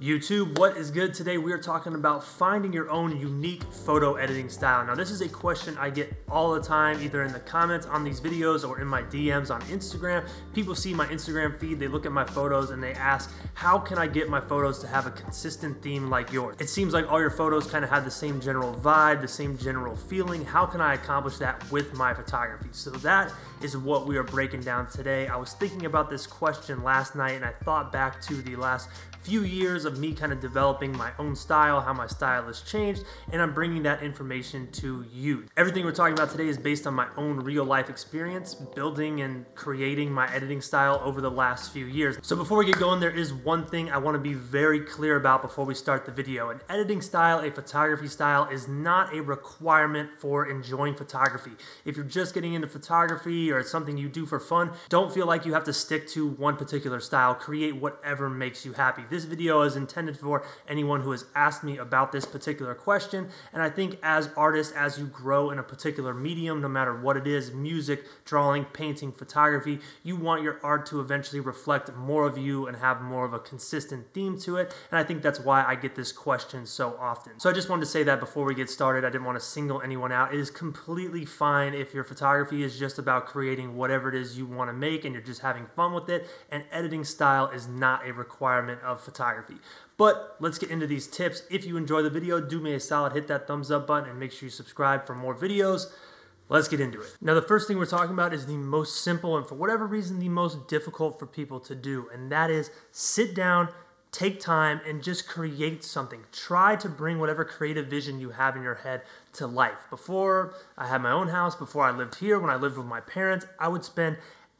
YouTube, what is good? Today we are talking about finding your own unique photo editing style. Now this is a question I get all the time, either in the comments on these videos or in my DMs on Instagram. People see my Instagram feed, they look at my photos and they ask, how can I get my photos to have a consistent theme like yours? It seems like all your photos kind of have the same general vibe, the same general feeling. How can I accomplish that with my photography? So that is what we are breaking down today. I was thinking about this question last night and I thought back to the last few years of me kind of developing my own style, how my style has changed, and I'm bringing that information to you. Everything we're talking about today is based on my own real life experience building and creating my editing style over the last few years. So before we get going, there is one thing I want to be very clear about before we start the video. An editing style, a photography style, is not a requirement for enjoying photography. If you're just getting into photography or it's something you do for fun, don't feel like you have to stick to one particular style. Create whatever makes you happy. This video is intended for anyone who has asked me about this particular question, and I think as artists, as you grow in a particular medium, no matter what it is, music, drawing, painting, photography, you want your art to eventually reflect more of you and have more of a consistent theme to it, and I think that's why I get this question so often. So I just wanted to say that before we get started. I didn't want to single anyone out. It is completely fine if your photography is just about creating whatever it is you want to make and you're just having fun with it. An editing style is not a requirement of photography. But let's get into these tips. If you enjoy the video, do me a solid, hit that thumbs up button and make sure you subscribe for more videos. Let's get into it. Now, the first thing we're talking about is the most simple and for whatever reason, the most difficult for people to do. And that is sit down, take time, and just create something. Try to bring whatever creative vision you have in your head to life. Before I had my own house, before I lived here, when I lived with my parents, I would spend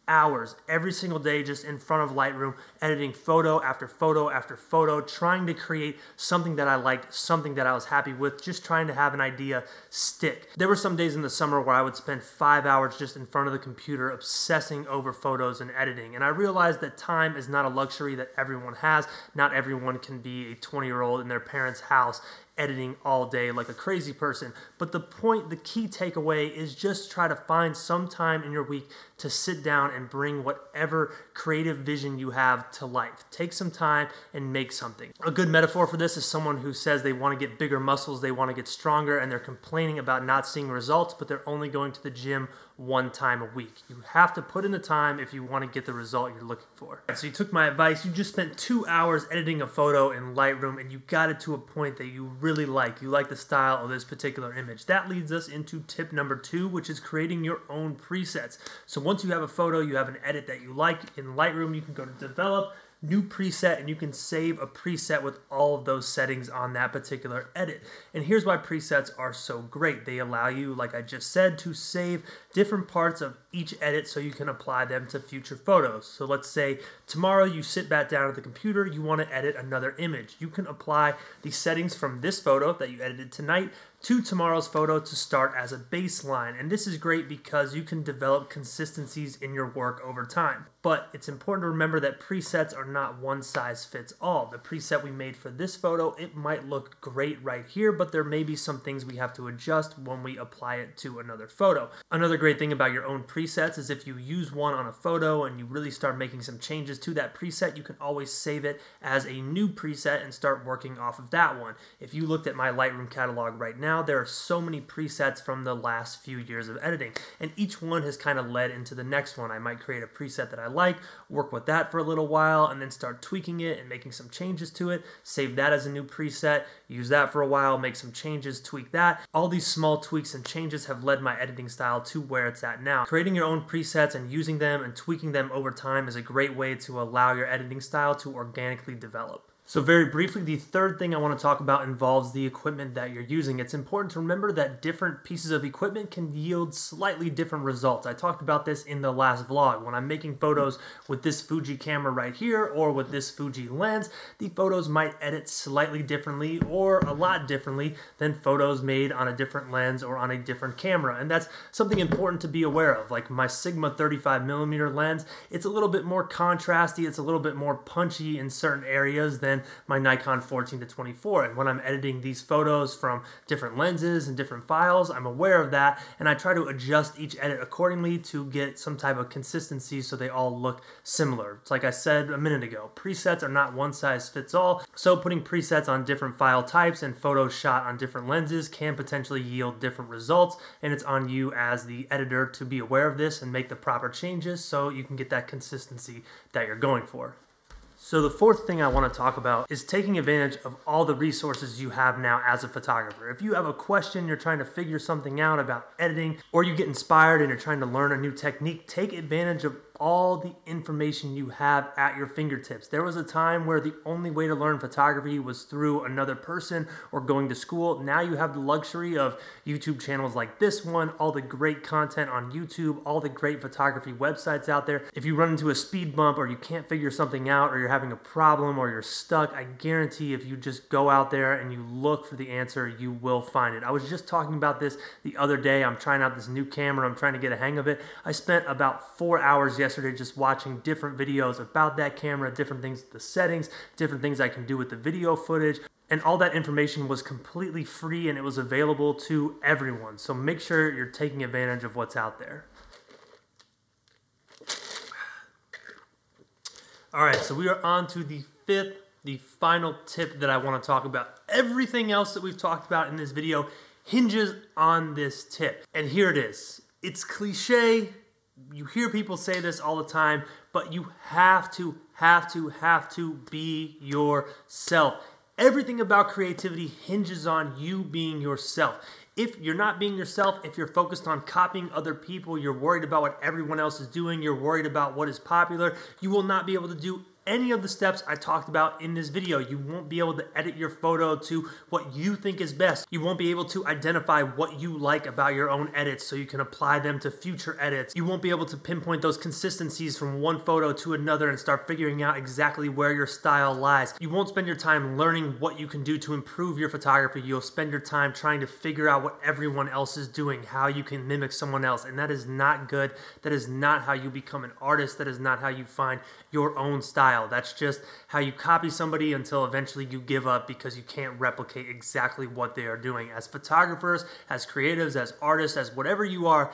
hours every single day just in front of Lightroom, editing photo after photo after photo, trying to create something that I liked, something that I was happy with, just trying to have an idea stick. There were some days in the summer where I would spend 5 hours just in front of the computer obsessing over photos and editing, and I realized that time is not a luxury that everyone has. Not everyone can be a 20-year-old in their parents' house editing all day like a crazy person. But the point, the key takeaway is just try to find some time in your week to sit down and bring whatever creative vision you have to life. Take some time and make something. A good metaphor for this is someone who says they want to get bigger muscles, they want to get stronger, and they're complaining about not seeing results, but they're only going to the gym one time a week. You have to put in the time if you want to get the result you're looking for. So you took my advice, you just spent 2 hours editing a photo in Lightroom and you got it to a point that you really like. You like the style of this particular image. That leads us into tip number 2, which is creating your own presets. So once you have a photo, you have an edit that you like, in Lightroom you can go to develop, new preset, and you can save a preset with all of those settings on that particular edit. And here's why presets are so great. They allow you, like I just said, to save different parts of each edit so you can apply them to future photos. So let's say tomorrow you sit back down at the computer, you want to edit another image. You can apply the settings from this photo that you edited tonight to tomorrow's photo to start as a baseline. And this is great because you can develop consistencies in your work over time. But it's important to remember that presets are not one size fits all. The preset we made for this photo, it might look great right here, but there may be some things we have to adjust when we apply it to another photo. Another great thing about your own presets is if you use one on a photo and you really start making some changes to that preset, you can always save it as a new preset and start working off of that one. If you looked at my Lightroom catalog right now, there are so many presets from the last few years of editing, and each one has kind of led into the next one. I might create a preset that I like, work with that for a little while, and then start tweaking it and making some changes to it, save that as a new preset, use that for a while, make some changes, tweak that. All these small tweaks and changes have led my editing style to where it's at now. Creating your own presets and using them and tweaking them over time is a great way to allow your editing style to organically develop. So very briefly, the third thing I want to talk about involves the equipment that you're using. It's important to remember that different pieces of equipment can yield slightly different results. I talked about this in the last vlog. When I'm making photos with this Fuji camera right here or with this Fuji lens, the photos might edit slightly differently or a lot differently than photos made on a different lens or on a different camera. And that's something important to be aware of. Like my Sigma 35mm lens, it's a little bit more contrasty, it's a little bit more punchy in certain areas than then my Nikon 14-24. And when I'm editing these photos from different lenses and different files, I'm aware of that, and I try to adjust each edit accordingly to get some type of consistency so they all look similar. It's like I said a minute ago, presets are not one size fits all, so putting presets on different file types and photos shot on different lenses can potentially yield different results, and it's on you as the editor to be aware of this and make the proper changes so you can get that consistency that you're going for. So the fourth thing I want to talk about is taking advantage of all the resources you have now as a photographer. If you have a question, you're trying to figure something out about editing, or you get inspired and you're trying to learn a new technique, take advantage of all the information you have at your fingertips. There was a time where the only way to learn photography was through another person or going to school. Now you have the luxury of YouTube channels like this one, all the great content on YouTube, all the great photography websites out there. If you run into a speed bump or you can't figure something out or you're having a problem or you're stuck, I guarantee if you just go out there and you look for the answer, you will find it. I was just talking about this the other day. I'm trying out this new camera. I'm trying to get a hang of it. I spent about 4 hours yesterday just watching different videos about that camera, different things, the settings, different things I can do with the video footage. And all that information was completely free and it was available to everyone. So make sure you're taking advantage of what's out there. All right, so we are on to the fifth, the final tip that I want to talk about. Everything else that we've talked about in this video hinges on this tip. And here it is. It's cliche. You hear people say this all the time, but you have to be yourself. Everything about creativity hinges on you being yourself. If you're not being yourself, if you're focused on copying other people, you're worried about what everyone else is doing, you're worried about what is popular, you will not be able to do any of the steps I talked about in this video. You won't be able to edit your photo to what you think is best. You won't be able to identify what you like about your own edits so you can apply them to future edits. You won't be able to pinpoint those consistencies from one photo to another and start figuring out exactly where your style lies. You won't spend your time learning what you can do to improve your photography. You'll spend your time trying to figure out what everyone else is doing, how you can mimic someone else, and that is not good. That is not how you become an artist. That is not how you find your own style. That's just how you copy somebody until eventually you give up because you can't replicate exactly what they are doing. As photographers, as creatives, as artists, as whatever you are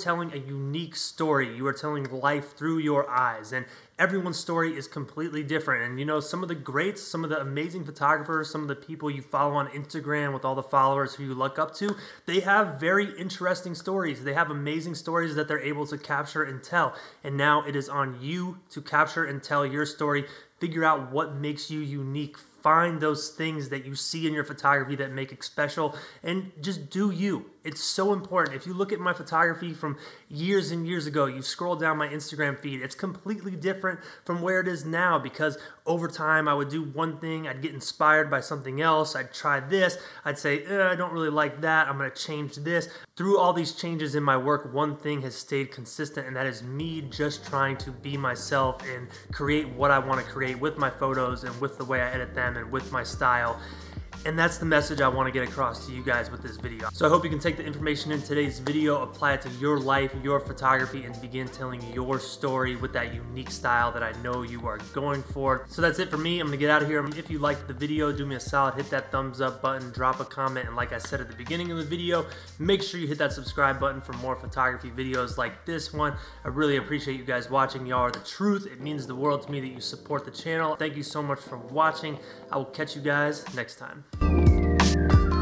telling a unique story. You are telling life through your eyes. And everyone's story is completely different. And you know, some of the greats, some of the amazing photographers, some of the people you follow on Instagram with all the followers who you look up to, they have very interesting stories. They have amazing stories that they're able to capture and tell. And now it is on you to capture and tell your story. Figure out what makes you unique. Find those things that you see in your photography that make it special and just do you. It's so important. If you look at my photography from years and years ago, you scroll down my Instagram feed, it's completely different from where it is now because over time I would do one thing, I'd get inspired by something else, I'd try this, I'd say, I don't really like that, I'm gonna change this. Through all these changes in my work, one thing has stayed consistent, and that is me just trying to be myself and create what I want to create with my photos and with the way I edit them and with my style. And that's the message I want to get across to you guys with this video. So I hope you can take the information in today's video, apply it to your life, your photography, and begin telling your story with that unique style that I know you are going for. So that's it for me. I'm going to get out of here. If you liked the video, do me a solid, hit that thumbs up button, drop a comment, and like I said at the beginning of the video, make sure you hit that subscribe button for more photography videos like this one. I really appreciate you guys watching. Y'all are the truth. It means the world to me that you support the channel. Thank you so much for watching. I will catch you guys next time. Thank you.